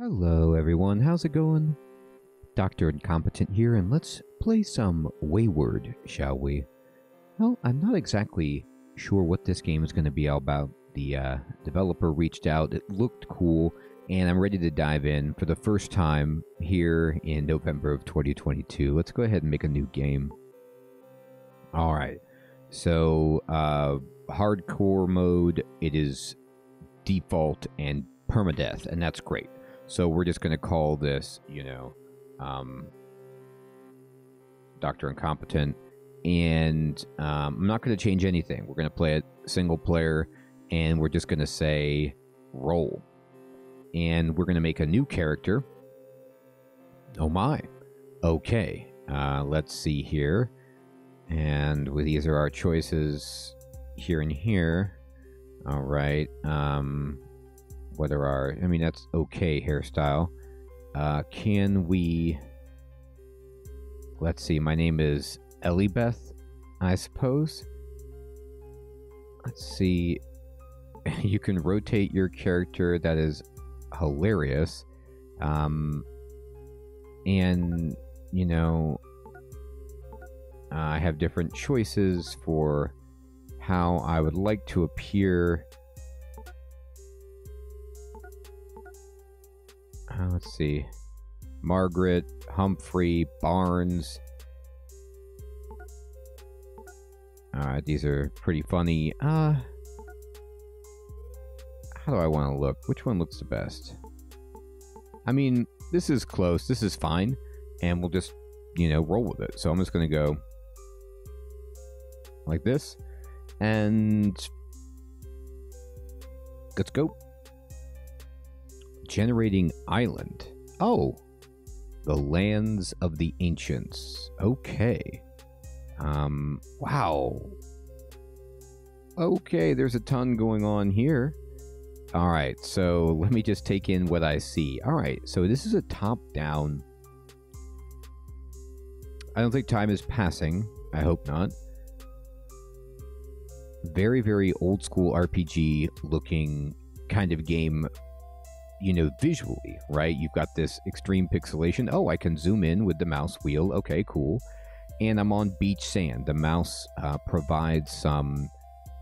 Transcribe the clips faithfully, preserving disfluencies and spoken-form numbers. Hello everyone, how's it going? Doctor Incompetent here, and let's play some Wayward, shall we? Well, I'm not exactly sure what this game is going to be all about. The uh, developer reached out, it looked cool, and I'm ready to dive in for the first time here in November of twenty twenty-two. Let's go ahead and make a new game. Alright, so uh, hardcore mode, it is default and permadeath, and that's great. So we're just going to call this, you know, um, Doctor Incompetent, and um, I'm not going to change anything. We're going to play it single player, and we're just going to say roll, and we're going to make a new character. Oh my, okay, uh, let's see here, and well, these are our choices here and here. All right, um... whether our, I mean, that's okay hairstyle. Uh, can we, let's see, my name is Elibeth, I suppose. Let's see, you can rotate your character, that is hilarious. Um, and, you know, I have different choices for how I would like to appear. Uh, let's see, Margaret, Humphrey, Barnes. Alright, these are pretty funny. Uh, how do I want to look? Which one looks the best? I mean, this is close, this is fine, and we'll just, you know, roll with it. So I'm just going to go like this, and let's go. Generating island. Oh, the lands of the ancients. Okay. Um, wow. Okay, there's a ton going on here. All right, so let me just take in what I see. All right, so this is a top-down. I don't think time is passing. I hope not. Very, very old-school R P G-looking kind of game. You know, visually, right? You've got this extreme pixelation. Oh, I can zoom in with the mouse wheel. Okay, cool. And I'm on beach sand. The mouse uh, provides some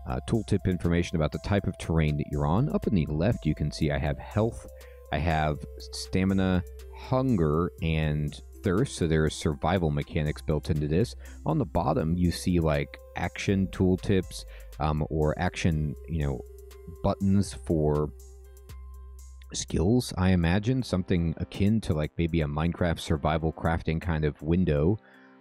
uh, tooltip information about the type of terrain that you're on. Up in the left, you can see I have health, I have stamina, hunger, and thirst. So there are survival mechanics built into this. On the bottom, you see like action tooltips um, or action, you know, buttons for skills, I imagine, something akin to like maybe a Minecraft survival crafting kind of window.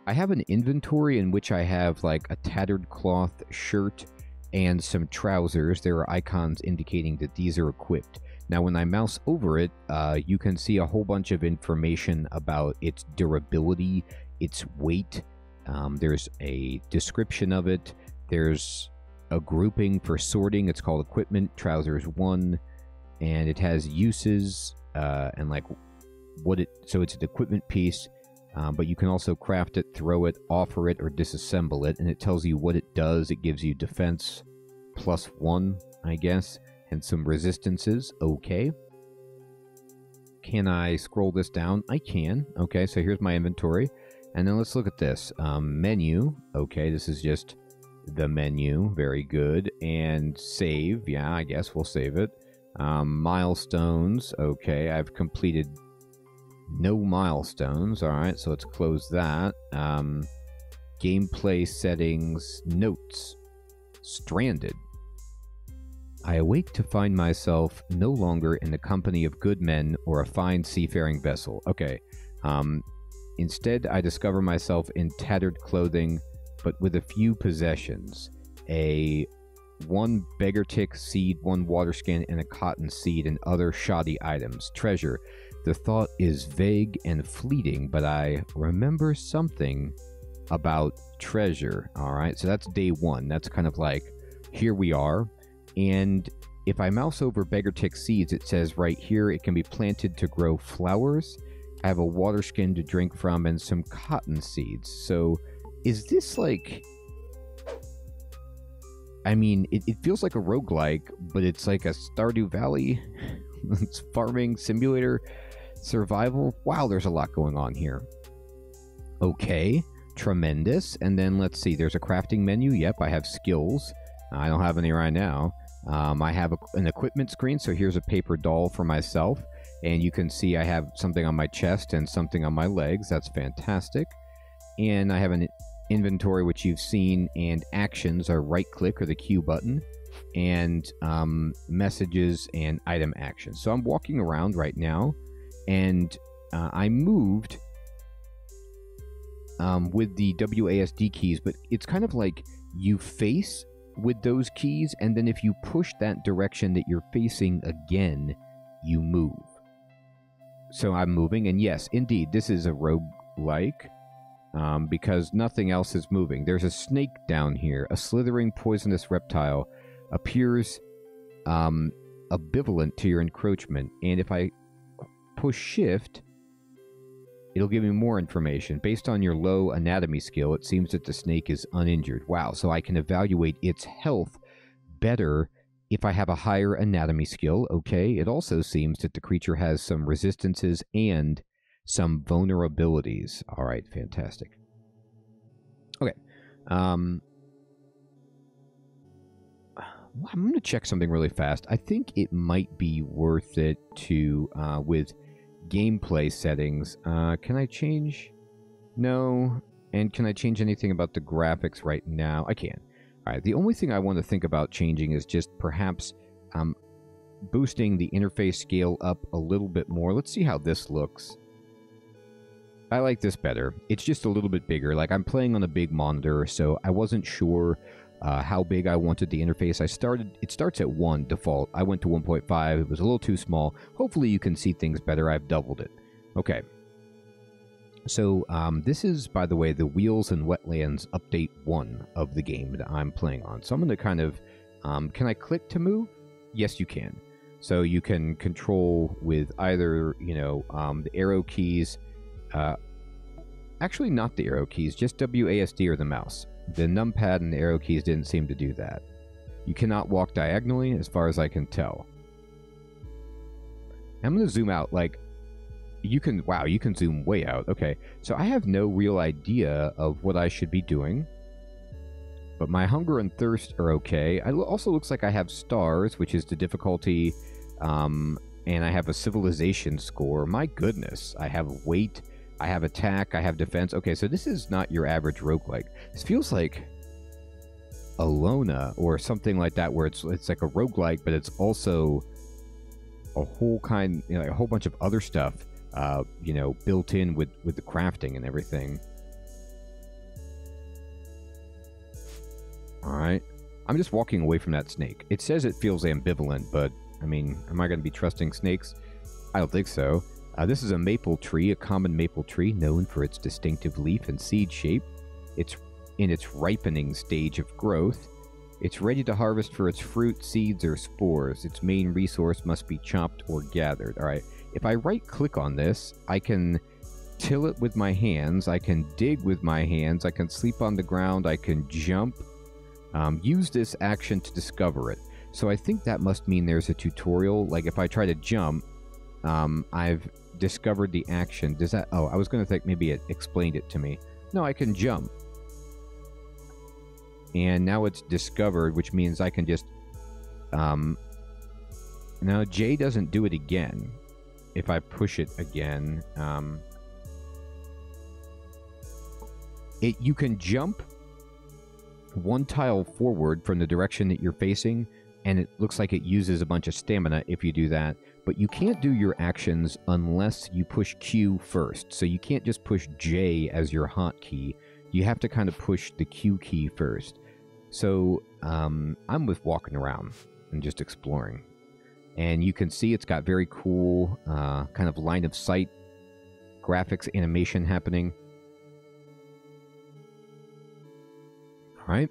I have an inventory in which I have like a tattered cloth shirt and some trousers. There are icons indicating that these are equipped. Now when I mouse over it, uh, you can see a whole bunch of information about its durability, its weight. Um, there's a description of it. There's a grouping for sorting. It's called equipment, trousers one. And it has uses uh, and like what it, so it's an equipment piece, um, but you can also craft it, throw it, offer it, or disassemble it. And it tells you what it does. It gives you defense plus one, I guess, and some resistances. Okay. Can I scroll this down? I can. Okay, so here's my inventory. And then let's look at this. Um, menu. Okay, this is just the menu. Very good. And save. Yeah, I guess we'll save it. Um, milestones. Okay, I've completed no milestones. All right, so let's close that. Um, gameplay settings, notes, stranded. I awake to find myself no longer in the company of good men or a fine seafaring vessel. Okay, um, instead I discover myself in tattered clothing, but with a few possessions. A one beggar tick seed, one water skin, and a cotton seed, and other shoddy items. Treasure. The thought is vague and fleeting, but I remember something about treasure. All right, so that's day one. That's kind of like, here we are. And if I mouse over beggar tick seeds, it says right here, it can be planted to grow flowers. I have a water skin to drink from and some cotton seeds. So is this like... I mean, it, it feels like a roguelike, but it's like a Stardew Valley It's farming simulator, survival. Wow, there's a lot going on here. Okay, tremendous. And then let's see, there's a crafting menu. Yep, I have skills. I don't have any right now. Um, I have a, an equipment screen, so here's a paper doll for myself. And you can see I have something on my chest and something on my legs. That's fantastic. And I have an inventory, which you've seen, and actions are right-click or the Q button, and um, messages and item actions. So I'm walking around right now, and uh, I moved um, with the W A S D keys, but it's kind of like you face with those keys, and then if you push that direction that you're facing again, you move. So I'm moving, and yes, indeed, this is a roguelike, um, because nothing else is moving. There's a snake down here. A slithering, poisonous reptile appears um, ambivalent to your encroachment, and if I push shift, it'll give me more information. Based on your low anatomy skill, it seems that the snake is uninjured. Wow, so I can evaluate its health better if I have a higher anatomy skill. Okay, it also seems that the creature has some resistances and some vulnerabilities. All right, fantastic. Okay. Um, I'm going to check something really fast. I think it might be worth it to, uh, with gameplay settings, uh, can I change? No. And can I change anything about the graphics right now? I can. All right, the only thing I want to think about changing is just perhaps um, boosting the interface scale up a little bit more. Let's see how this looks. I like this better. It's just a little bit bigger. Like, I'm playing on a big monitor, so I wasn't sure uh, how big I wanted the interface. I started, it starts at one default. I went to one point five. It was a little too small. Hopefully you can see things better. I've doubled it. Okay. So um, this is, by the way, the Wheels and Wetlands Update one of the game that I'm playing on. So I'm going to kind of... Um, can I click to move? Yes, you can. So you can control with either, you know, um, the arrow keys. Uh, actually, not the arrow keys, just W A S D or the mouse. The numpad and the arrow keys didn't seem to do that. You cannot walk diagonally, as far as I can tell. I'm going to zoom out, like... You can, wow, you can zoom way out. Okay, so I have no real idea of what I should be doing. But my hunger and thirst are okay. It also looks like I have stars, which is the difficulty. Um, and I have a civilization score. My goodness, I have weight. I have attack. I have defense. Okay, so this is not your average roguelike. This feels like Elona or something like that, where it's, it's like a roguelike, but it's also a whole kind, you know, a whole bunch of other stuff. Uh, you know, built in with, with the crafting and everything. Alright. I'm just walking away from that snake. It says it feels ambivalent, but, I mean, am I going to be trusting snakes? I don't think so. Uh, this is a maple tree, a common maple tree, known for its distinctive leaf and seed shape. It's in its ripening stage of growth. It's ready to harvest for its fruit, seeds, or spores. Its main resource must be chopped or gathered. Alright. If I right-click on this, I can till it with my hands, I can dig with my hands, I can sleep on the ground, I can jump. Um, use this action to discover it. So I think that must mean there's a tutorial. Like, if I try to jump, um, I've discovered the action. Does that... Oh, I was going to think maybe it explained it to me. No, I can jump. And now it's discovered, which means I can just... Um, now, J doesn't do it again. If I push it again, um, it you can jump one tile forward from the direction that you're facing, and it looks like it uses a bunch of stamina if you do that. But you can't do your actions unless you push Q first. So you can't just push J as your hotkey. You have to kind of push the Q key first. So um, I'm with walking around and just exploring. And you can see it's got very cool uh, kind of line of sight graphics animation happening. All right.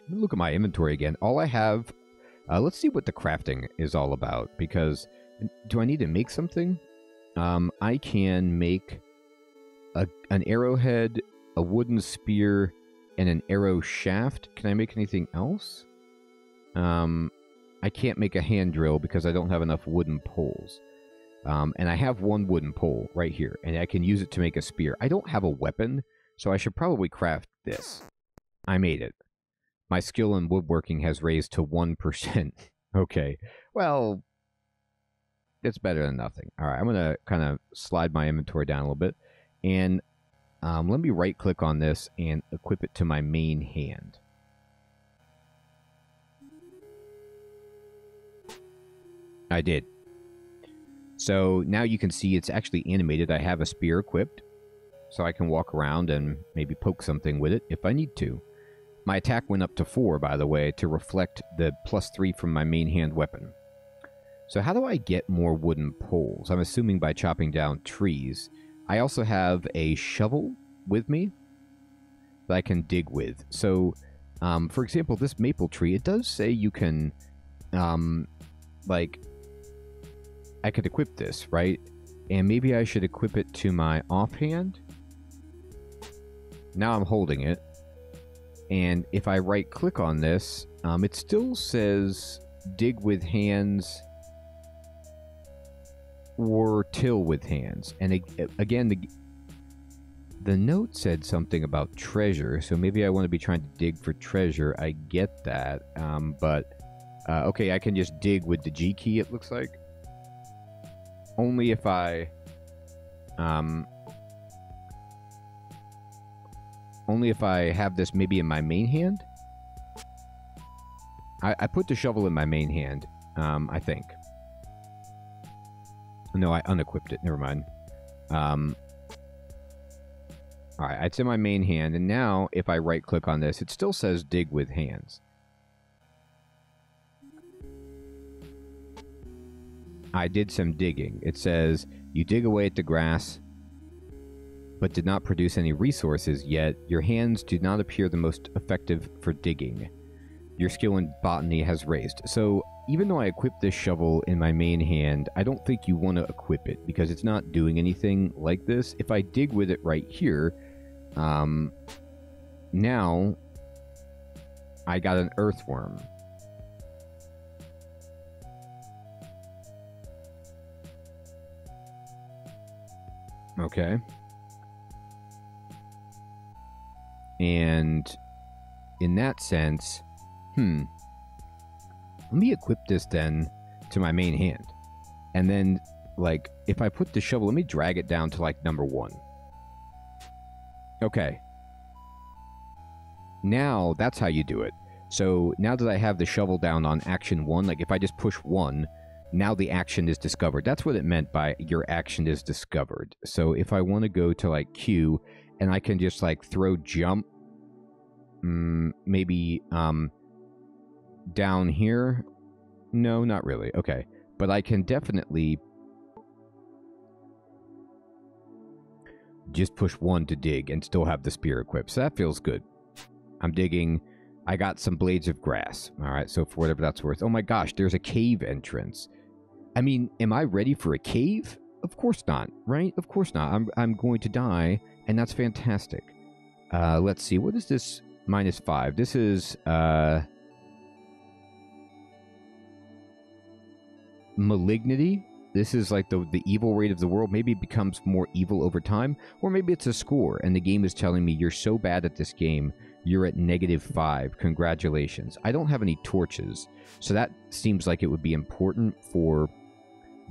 Let me look at my inventory again. All I have... Uh, let's see what the crafting is all about. Because do I need to make something? Um, I can make a, an arrowhead, a wooden spear, and an arrow shaft. Can I make anything else? Um... I can't make a hand drill because I don't have enough wooden poles. Um, and I have one wooden pole right here, and I can use it to make a spear. I don't have a weapon, so I should probably craft this. I made it. My skill in woodworking has raised to one percent. Okay, well, it's better than nothing. All right, I'm going to kind of slide my inventory down a little bit. And um, let me right-click on this and equip it to my main hand. I did. So now you can see it's actually animated. I have a spear equipped, so I can walk around and maybe poke something with it if I need to. My attack went up to four, by the way, to reflect the plus three from my main hand weapon. So how do I get more wooden poles? I'm assuming by chopping down trees. I also have a shovel with me that I can dig with. So, um, for example, this maple tree, it does say you can, um, like... I could equip this, right? And maybe I should equip it to my offhand. Now I'm holding it. And if I right-click on this, um, it still says dig with hands or till with hands. And again, the, the note said something about treasure, so maybe I want to be trying to dig for treasure. I get that, um, but... Uh, okay, I can just dig with the G key, it looks like. Only if I, um, only if I have this maybe in my main hand. I, I put the shovel in my main hand, um, I think. No, I unequipped it. Never mind. Um, all right, it's in my main hand, and now if I right-click on this, it still says dig with hands. I did some digging. It says, you dig away at the grass, but did not produce any resources yet. Your hands do not appear the most effective for digging. Your skill in botany has raised. So, even though I equipped this shovel in my main hand, I don't think you want to equip it, because it's not doing anything like this. If I dig with it right here, um, now I got an earthworm. Okay. And in that sense, hmm. Let me equip this then to my main hand. And then, like, if I put the shovel, let me drag it down to, like, number one. Okay. Now, that's how you do it. So, now that I have the shovel down on action one, like, if I just push one... Now the action is discovered. That's what it meant by your action is discovered. So if I want to go to like Q and I can just like throw jump, mm, maybe um, down here. No, not really. Okay. But I can definitely just push one to dig and still have the spear equipped. So that feels good. I'm digging. I got some blades of grass. All right. So for whatever that's worth. Oh my gosh, there's a cave entrance. I mean, am I ready for a cave? Of course not, right? Of course not. I'm, I'm going to die, and that's fantastic. Uh, let's see. What is this minus five? This is uh, malignity. This is like the, the evil rate of the world. Maybe it becomes more evil over time, or maybe it's a score, and the game is telling me you're so bad at this game, you're at negative five. Congratulations. I don't have any torches, so that seems like it would be important for...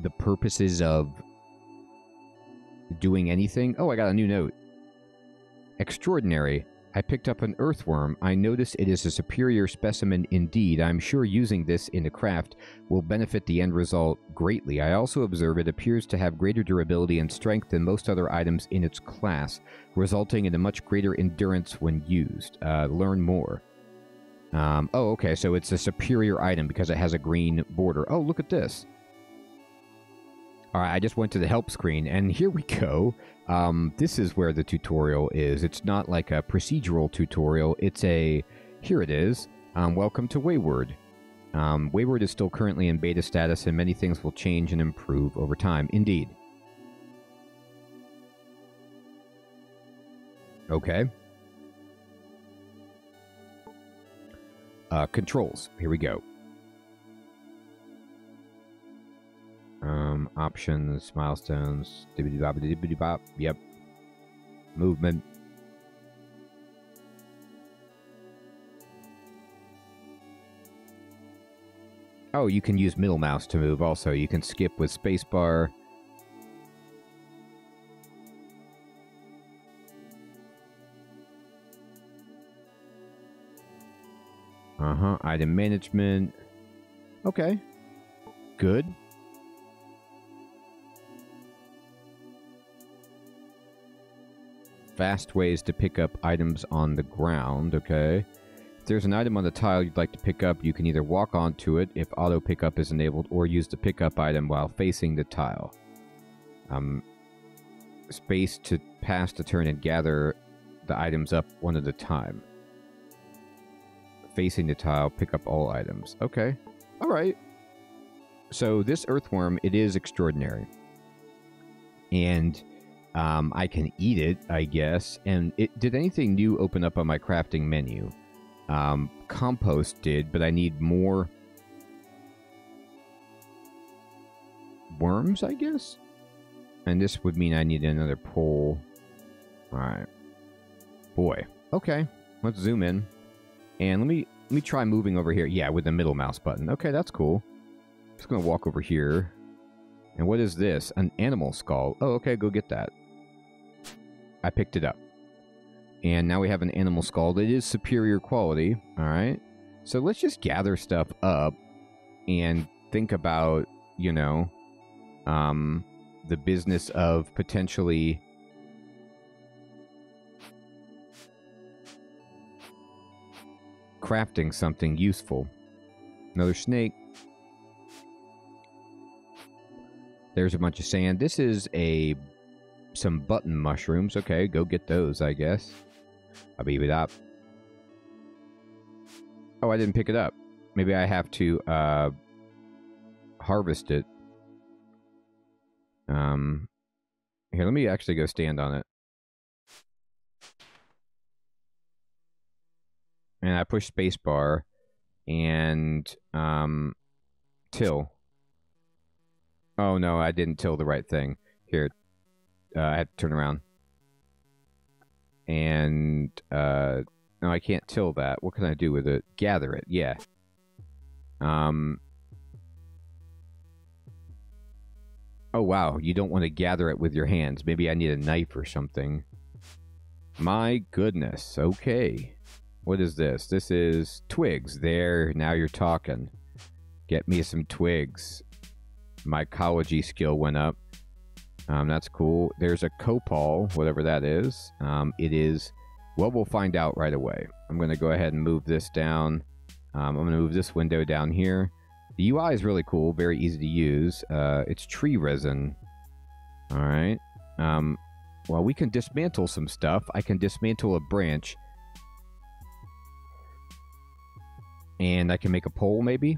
the purposes of doing anything. Oh, I got a new note. Extraordinary. I picked up an earthworm. I notice it is a superior specimen indeed. I'm sure using this in the craft will benefit the end result greatly. I also observe it appears to have greater durability and strength than most other items in its class, resulting in a much greater endurance when used. Uh, learn more. Um, oh, okay, so it's a superior item because it has a green border. Oh, look at this. Alright, I just went to the help screen, and here we go. Um, this is where the tutorial is. It's not like a procedural tutorial. It's a... Here it is. Um, welcome to Wayward. Um, Wayward is still currently in beta status, and many things will change and improve over time. Indeed. Okay. Uh, controls. Here we go. um, options, milestones, dibbidi-bobbidi-dibbidi-bop, yep, movement. Oh, you can use middle mouse to move also. You can skip with spacebar. Uh-huh, item management. Okay. Good. Fast ways to pick up items on the ground, okay. If there's an item on the tile you'd like to pick up, you can either walk onto it if auto pickup is enabled, or use the pickup item while facing the tile. Um, space to pass the turn and gather the items up one at a time. Facing the tile, pick up all items. Okay, all right. So this earthworm, it is extraordinary, and um, I can eat it, I guess. And it did anything new open up on my crafting menu? Um, compost did, but I need more worms, I guess? And this would mean I need another pole. Alright. Boy. Okay. Let's zoom in. And let me, let me try moving over here. Yeah, with the middle mouse button. Okay, that's cool. I'm just gonna walk over here. And what is this? An animal skull. Oh, okay, go get that. I picked it up. And now we have an animal skull that is superior quality, all right? So let's just gather stuff up and think about, you know, um, the business of potentially... crafting something useful. Another snake. There's a bunch of sand. This is a... some button mushrooms. Okay, go get those, I guess. I'll beep it up. Oh, I didn't pick it up. Maybe I have to uh, harvest it. Um, here, let me actually go stand on it. And I push spacebar and um, till. Oh, no, I didn't till the right thing. Here, uh, I had to turn around. And, uh, no, I can't till that. What can I do with it? Gather it, yeah. Um. Oh, wow, you don't want to gather it with your hands. Maybe I need a knife or something. My goodness, okay. What is this? This is twigs. There, now you're talking. Get me some twigs. My ecology skill went up. Um, that's cool. There's a copal, whatever that is. Um, it is... Well, we'll find out right away. I'm going to go ahead and move this down. Um, I'm going to move this window down here. The U I is really cool. Very easy to use. Uh, it's tree resin. Alright. Um, well, we can dismantle some stuff. I can dismantle a branch. And I can make a pole, maybe?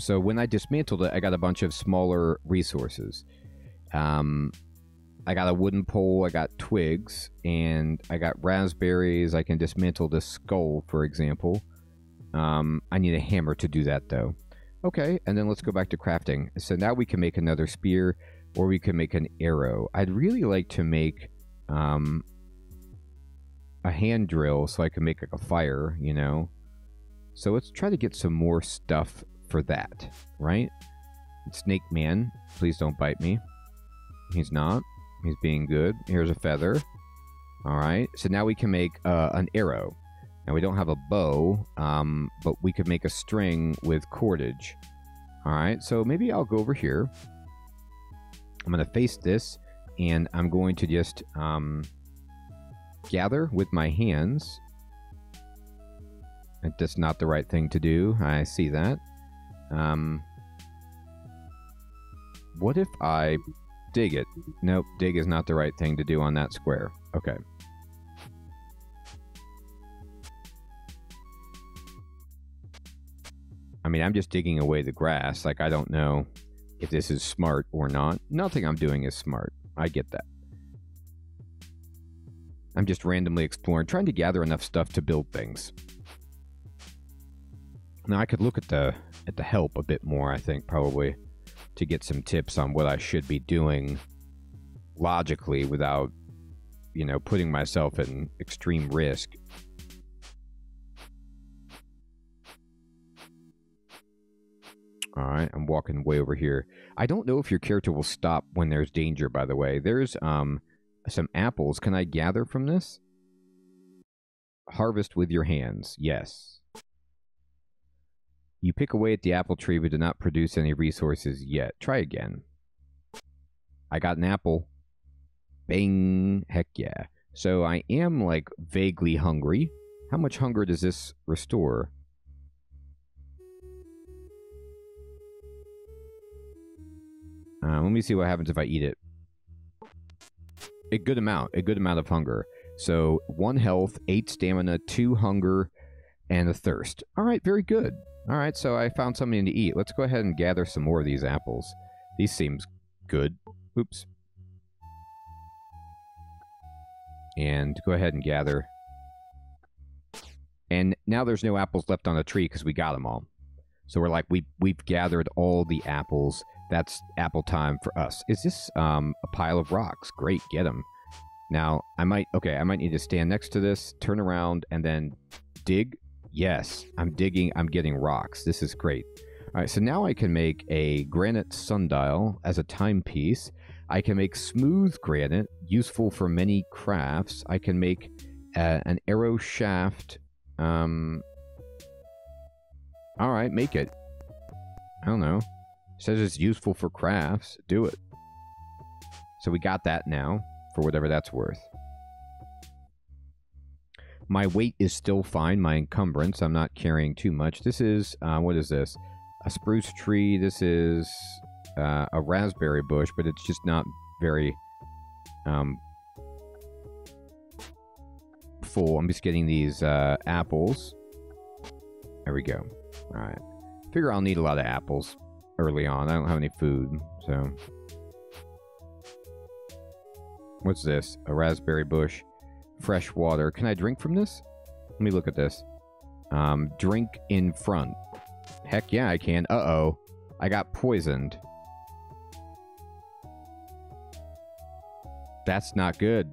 So when I dismantled it, I got a bunch of smaller resources. Um, I got a wooden pole, I got twigs, and I got raspberries. I can dismantle this skull, for example. Um, I need a hammer to do that, though. Okay, and then let's go back to crafting. So now we can make another spear, or we can make an arrow. I'd really like to make um, a hand drill so I can make like a fire, you know? So let's try to get some more stuff for that, right? Snake man, please don't bite me. He's not. He's being good. Here's a feather. Alright, so now we can make uh, an arrow. Now we don't have a bow, um, but we could make a string with cordage. Alright, so maybe I'll go over here. I'm going to face this, and I'm going to just um, gather with my hands. That's not the right thing to do. I see that. Um, what if I... dig it. Nope, dig is not the right thing to do on that square. Okay. I mean, I'm just digging away the grass. Like, I don't know if this is smart or not. Nothing I'm doing is smart. I get that. I'm just randomly exploring, trying to gather enough stuff to build things. Now, I could look at the at the help a bit more, I think, probably. to get some tips on what I should be doing logically without, you know, putting myself at an extreme risk. All right, I'm walking way over here. I don't know if your character will stop when there's danger, by the way. There's um some apples. Can I gather from this? Harvest with your hands. Yes. You pick away at the apple tree but do not produce any resources yet. Try again. I got an apple. Bang. Heck yeah. So I am, like, vaguely hungry. How much hunger does this restore? Uh, let me see what happens if I eat it. A good amount. A good amount of hunger. So, one health, eight stamina, two hunger, and a thirst. All right, very good. All right, so I found something to eat. Let's go ahead and gather some more of these apples. These seem good. Oops. And go ahead and gather. And now there's no apples left on the tree because we got them all. So we're like, we, we've gathered all the apples. That's apple time for us. Is this um, a pile of rocks? Great, get them. Now, I might, okay, I might need to stand next to this, turn around, and then dig. Yes, I'm digging, I'm getting rocks. This is great. All right, so now I can make a granite sundial as a timepiece. I can make smooth granite, useful for many crafts. I can make uh, an arrow shaft. Um, all right, make it. I don't know. It says it's useful for crafts. Do it. So we got that now. For whatever that's worth. My weight is still fine. My encumbrance, I'm not carrying too much. This is, uh, what is this? A spruce tree. This is uh, a raspberry bush, but it's just not very um, full. I'm just getting these uh, apples. There we go. All right. Figure I'll need a lot of apples early on. I don't have any food, so... What's this? A raspberry bush. Fresh water. Can I drink from this? Let me look at this. Um, drink in front. Heck yeah, I can. Uh-oh. I got poisoned. That's not good.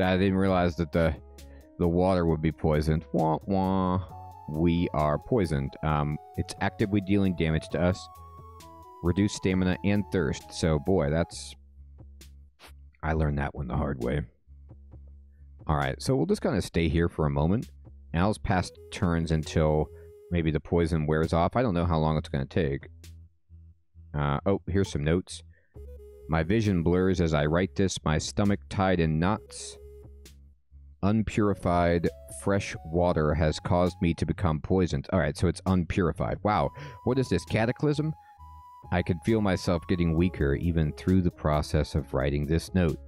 I didn't realize that the the water would be poisoned. Wah, wah. We are poisoned. Um, it's actively dealing damage to us. Reduce stamina and thirst. So, boy, that's... I learned that one the hard way. All right, so we'll just kind of stay here for a moment. Al's past turns until maybe the poison wears off. I don't know how long it's going to take. Uh, oh, here's some notes. My vision blurs as I write this. My stomach tied in knots. Unpurified fresh water has caused me to become poisoned. All right, so it's unpurified. Wow, what is this, Cataclysm? I could feel myself getting weaker even through the process of writing this note.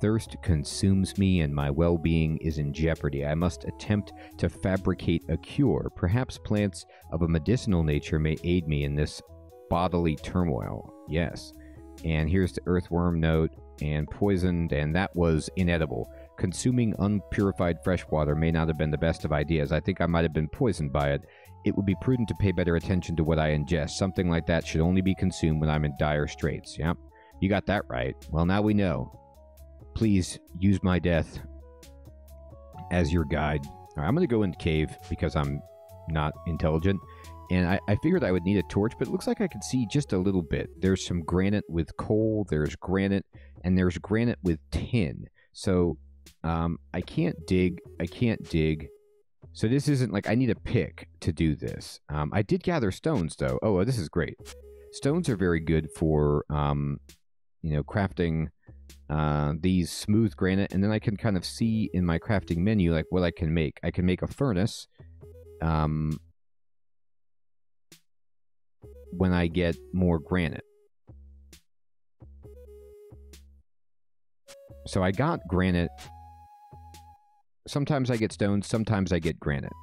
Thirst consumes me and my well-being is in jeopardy. I must attempt to fabricate a cure. Perhaps plants of a medicinal nature may aid me in this bodily turmoil. Yes. And here's the earthworm note, and poisoned, and that was inedible. Consuming unpurified fresh water may not have been the best of ideas. I think I might have been poisoned by it. It would be prudent to pay better attention to what I ingest. Something like that should only be consumed when I'm in dire straits. Yep, you got that right. Well, now we know. Please use my death as your guide. All right, I'm going to go in the cave because I'm not intelligent. And I, I figured I would need a torch, but it looks like I could see just a little bit. There's some granite with coal. There's granite. And there's granite with tin. So um, I can't dig. I can't dig. So this isn't like I need a pick to do this. Um, I did gather stones, though. Oh, this is great. Stones are very good for, um, you know, crafting uh, these smooth granite. And then I can kind of see in my crafting menu, like, what I can make. I can make a furnace um, when I get more granite. So I got granite... Sometimes I get stones, sometimes I get granite.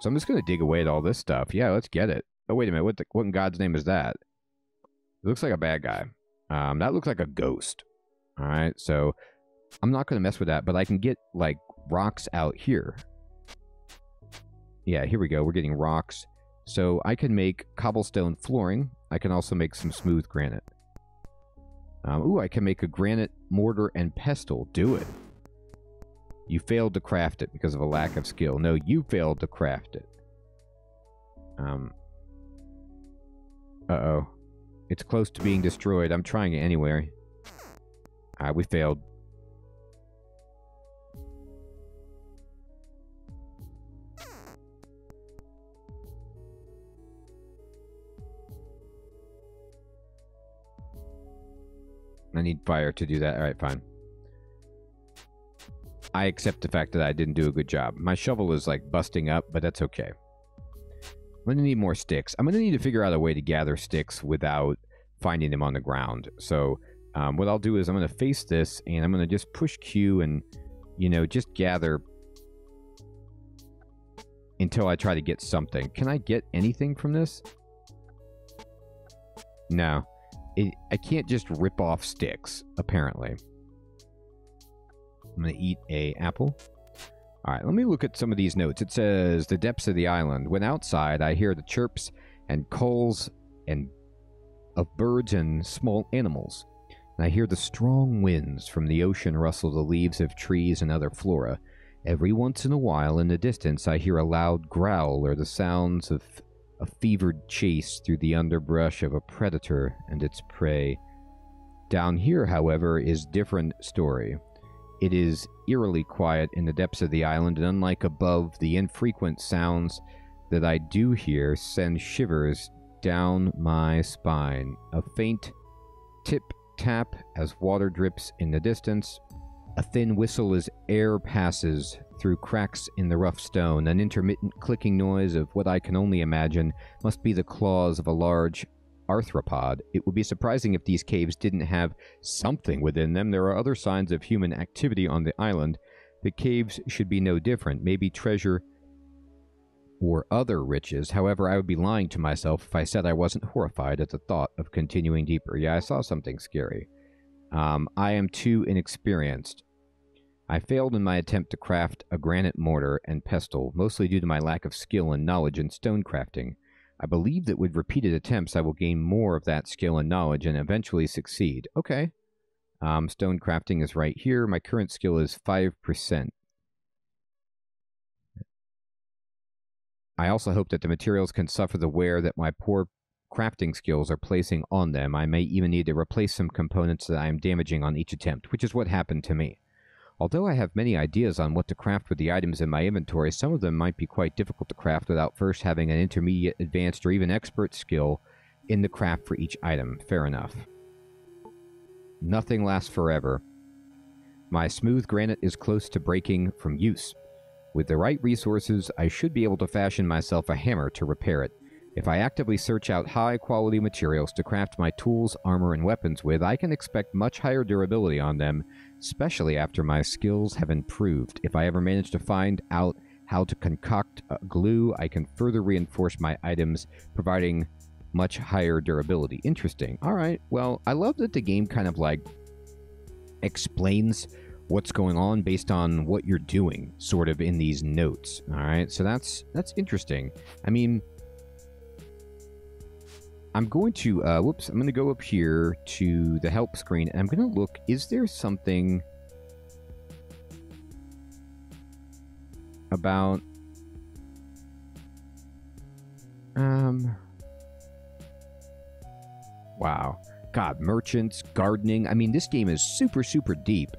So I'm just going to dig away at all this stuff. Yeah, let's get it. Oh, wait a minute. What, the, what in God's name is that? It looks like a bad guy. Um, that looks like a ghost. All right, so I'm not going to mess with that, but I can get, like, rocks out here. Yeah, here we go. We're getting rocks. So I can make cobblestone flooring. I can also make some smooth granite. Um, ooh, I can make a granite mortar and pestle. Do it. You failed to craft it because of a lack of skill. No, you failed to craft it. Um. Uh-oh. It's close to being destroyed. I'm trying it anyway. Ah, we failed. I need fire to do that. All right, fine. I accept the fact that I didn't do a good job. My shovel is like busting up, but that's okay. I'm going to need more sticks. I'm going to need to figure out a way to gather sticks without finding them on the ground. So um, what I'll do is I'm going to face this and I'm going to just push Q and, you know, just gather until I try to get something. Can I get anything from this? No. It, I can't just rip off sticks, apparently. I'm going to eat a apple. All right, let me look at some of these notes. It says, the depths of the island. When outside, I hear the chirps and calls and of birds and small animals. And I hear the strong winds from the ocean rustle the leaves of trees and other flora. Every once in a while, in the distance, I hear a loud growl or the sounds of a fevered chase through the underbrush of a predator and its prey. Down here, however, is different story. It is eerily quiet in the depths of the island, and unlike above, the infrequent sounds that I do hear send shivers down my spine. A faint tip-tap as water drips in the distance, a thin whistle as air passes through cracks in the rough stone, an intermittent clicking noise of what I can only imagine must be the claws of a large arthropod. It would be surprising if these caves didn't have something within them. There are other signs of human activity on the island. The caves should be no different. Maybe treasure or other riches. However, I would be lying to myself if I said I wasn't horrified at the thought of continuing deeper. Yeah, I saw something scary. Um, I am too inexperienced. I failed in my attempt to craft a granite mortar and pestle, mostly due to my lack of skill and knowledge in stone crafting. I believe that with repeated attempts, I will gain more of that skill and knowledge and eventually succeed. Okay. Um, stone crafting is right here. My current skill is five percent. I also hope that the materials can suffer the wear that my poor crafting skills are placing on them. I may even need to replace some components that I am damaging on each attempt, which is what happened to me. Although I have many ideas on what to craft with the items in my inventory, some of them might be quite difficult to craft without first having an intermediate, advanced, or even expert skill in the craft for each item. Fair enough. Nothing lasts forever. My smooth granite is close to breaking from use. With the right resources, I should be able to fashion myself a hammer to repair it. If I actively search out high-quality materials to craft my tools, armor, and weapons with, I can expect much higher durability on them, especially after my skills have improved. If I ever manage to find out how to concoct glue, I can further reinforce my items, providing much higher durability. Interesting. All right. Well, I love that the game kind of, like, explains what's going on based on what you're doing, sort of, in these notes. All right. So that's, that's interesting. I mean... I'm going to, uh, whoops, I'm going to go up here to the help screen, and I'm going to look, is there something about, um, wow, God, merchants, gardening, I mean, this game is super, super deep.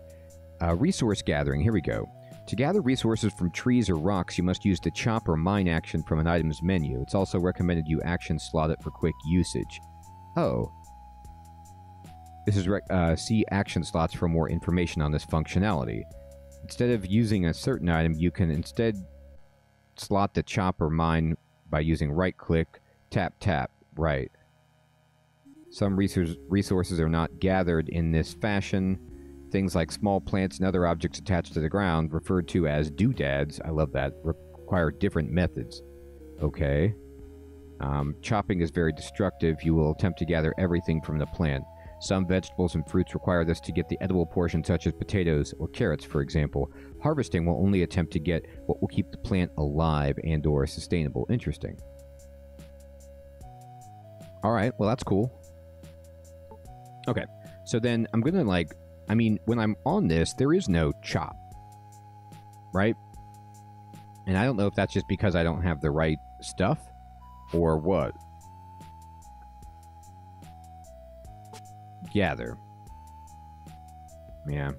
Uh, resource gathering, here we go. To gather resources from trees or rocks, you must use the chop or mine action from an item's menu. It's also recommended you action slot it for quick usage. Oh. This is, uh, see action slots for more information on this functionality. Instead of using a certain item, you can instead slot the chop or mine by using right-click, tap-tap, right. Some resource resources are not gathered in this fashion. Things like small plants and other objects attached to the ground, referred to as doodads, I love that, require different methods. Okay. Um, chopping is very destructive. You will attempt to gather everything from the plant. Some vegetables and fruits require this to get the edible portion, such as potatoes or carrots, for example. Harvesting will only attempt to get what will keep the plant alive and or sustainable. Interesting. All right. Well, that's cool. Okay. So then I'm going to like, I mean, when I'm on this, there is no chop, right? And I don't know if that's just because I don't have the right stuff or what. Gather. Yeah.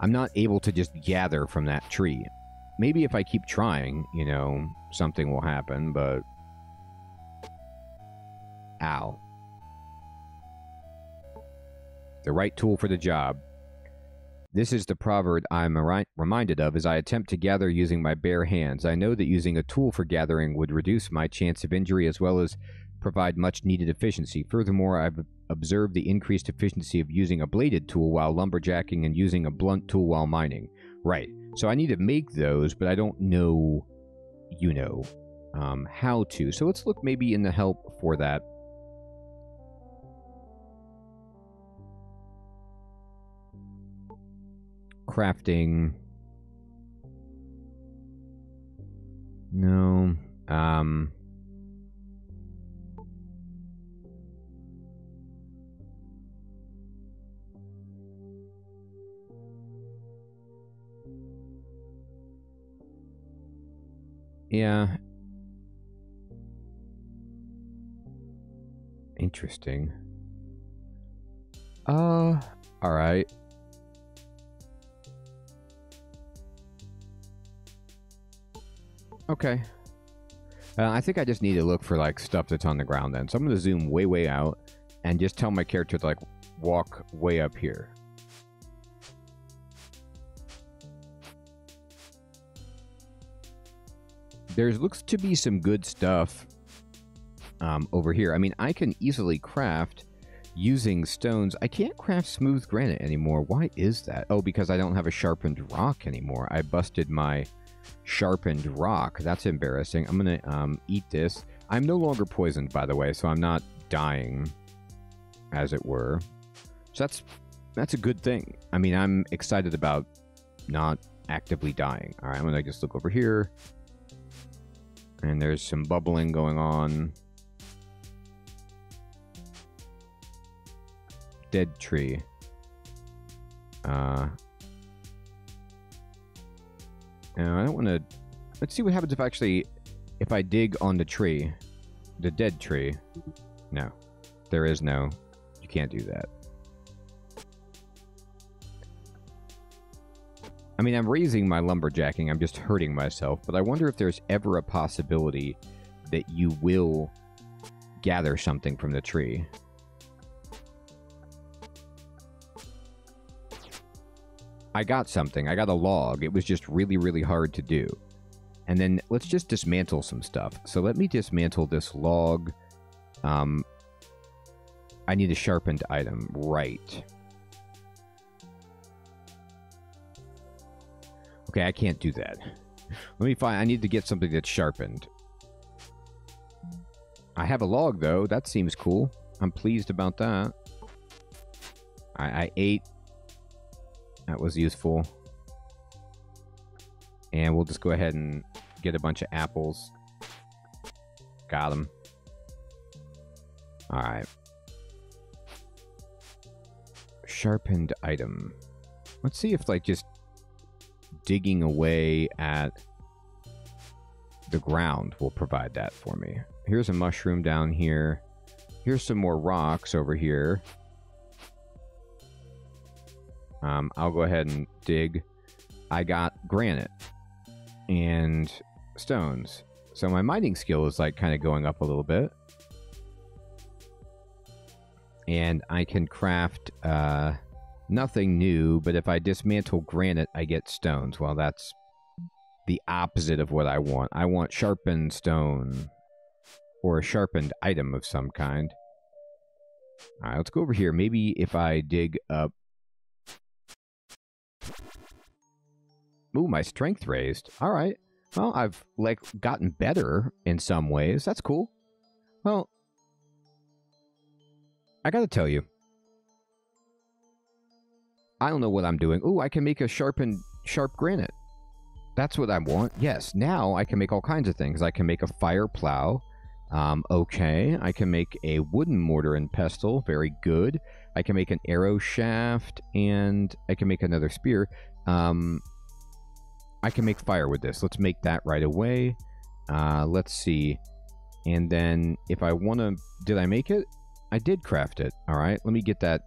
I'm not able to just gather from that tree. Maybe if I keep trying, you know, something will happen, but... Ow. The right tool for the job. This is the proverb I'm reminded of as I attempt to gather using my bare hands. I know that using a tool for gathering would reduce my chance of injury as well as provide much-needed efficiency. Furthermore, I've observed the increased efficiency of using a bladed tool while lumberjacking and using a blunt tool while mining. Right. So I need to make those, but I don't know, you know, um, how to. So let's look maybe in the help for that. Crafting. No. Um... Yeah. Interesting. Uh, all right. Okay. Uh, I think I just need to look for, like, stuff that's on the ground then. So I'm going to zoom way, way out and just tell my character to, like, walk way up here. There looks to be some good stuff um, over here. I mean, I can easily craft using stones. I can't craft smooth granite anymore. Why is that? Oh, because I don't have a sharpened rock anymore. I busted my sharpened rock. That's embarrassing. I'm going to um, eat this. I'm no longer poisoned, by the way, so I'm not dying, as it were. So that's, that's a good thing. I mean, I'm excited about not actively dying. All right, I'm going to just look over here. And there's some bubbling going on. Dead tree. Uh, no, I don't want to... Let's see what happens if actually... If I dig on the tree. The dead tree. No. There is no... You can't do that. I mean, I'm raising my lumberjacking, I'm just hurting myself, but I wonder if there's ever a possibility that you will gather something from the tree. I got something. I got a log. It was just really, really hard to do. And then let's just dismantle some stuff. So let me dismantle this log. Um, I need a sharpened item. Right. Okay, I can't do that. Let me find... I need to get something that's sharpened. I have a log, though. That seems cool. I'm pleased about that. I, I ate. That was useful. And we'll just go ahead and get a bunch of apples. Got them. All right. Sharpened item. Let's see if, like, just... digging away at the ground will provide that for me. Here's a mushroom down here. Here's some more rocks over here. Um, I'll go ahead and dig. I got granite and stones. So my mining skill is like kind of going up a little bit. And I can craft... Uh, nothing new, but if I dismantle granite, I get stones. Well, that's the opposite of what I want. I want sharpened stone or a sharpened item of some kind. All right, let's go over here. Maybe if I dig up... Ooh, my strength raised. All right. Well, I've, like, gotten better in some ways. That's cool. Well, I gotta tell you. I don't know what I'm doing. Ooh, I can make a sharpened, sharp granite. That's what I want. Yes, now I can make all kinds of things. I can make a fire plow Um, okay, I can make a wooden mortar and pestle. Very good. I can make an arrow shaft, and I can make another spear. Um, I can make fire with this. Let's make that right away. Uh, let's see. And then if I want to... Did I make it? I did craft it. All right, let me get that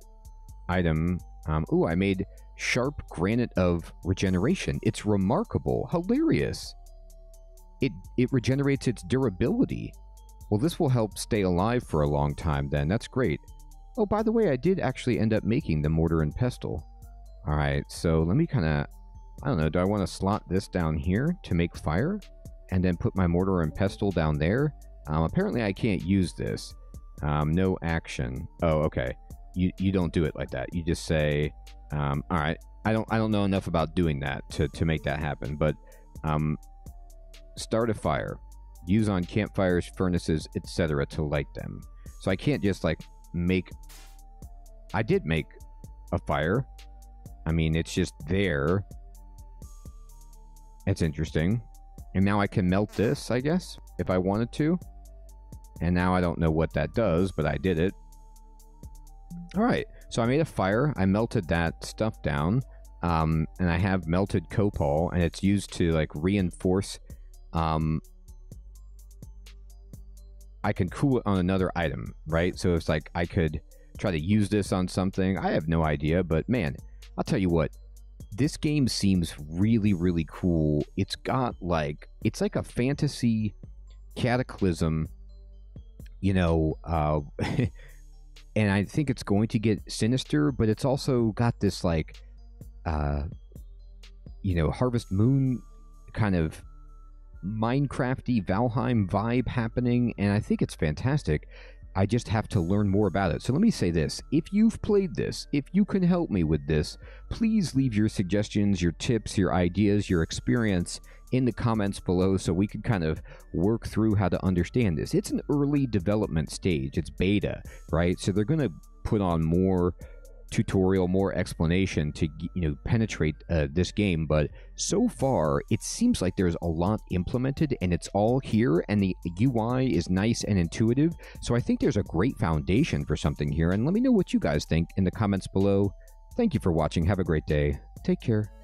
item. Um, ooh, I made sharp granite of regeneration. It's remarkable. Hilarious. It, it regenerates its durability. Well, this will help stay alive for a long time then. That's great. Oh, by the way, I did actually end up making the mortar and pestle. All right, so let me kind of... I don't know. Do I want to slot this down here to make fire? And then put my mortar and pestle down there? Um, apparently, I can't use this. Um, no action. Oh, okay. You, you don't do it like that. You just say... Um, all right. I don't I don't know enough about doing that to, to make that happen. But um, start a fire. Use on campfires, furnaces, et cetera to light them. So I can't just like make... I did make a fire. I mean, it's just there. It's interesting. And now I can melt this, I guess, if I wanted to. And now I don't know what that does, but I did it. All right. So I made a fire. I melted that stuff down. Um, and I have melted copal, and it's used to like reinforce... Um, I can cool it on another item, right? So it's like I could try to use this on something. I have no idea, but man, I'll tell you what. This game seems really, really cool. It's got like, it's like a fantasy Cataclysm, you know, uh, and I think it's going to get sinister, but it's also got this like, uh, you know, Harvest Moon kind of Minecrafty Valheim vibe happening, and I think it's fantastic. I just have to learn more about it. So let me say this. If you've played this, if you can help me with this, please leave your suggestions, your tips, your ideas, your experience in the comments below so we can kind of work through how to understand this. It's an early development stage. It's beta, right? So they're going to put on more tutorial, more explanation to, you know, penetrate uh, this game, but so far it seems like there's a lot implemented and it's all here, and the U I is nice and intuitive, so I think there's a great foundation for something here. And let me know what you guys think in the comments below. Thank you for watching. Have a great day. Take care.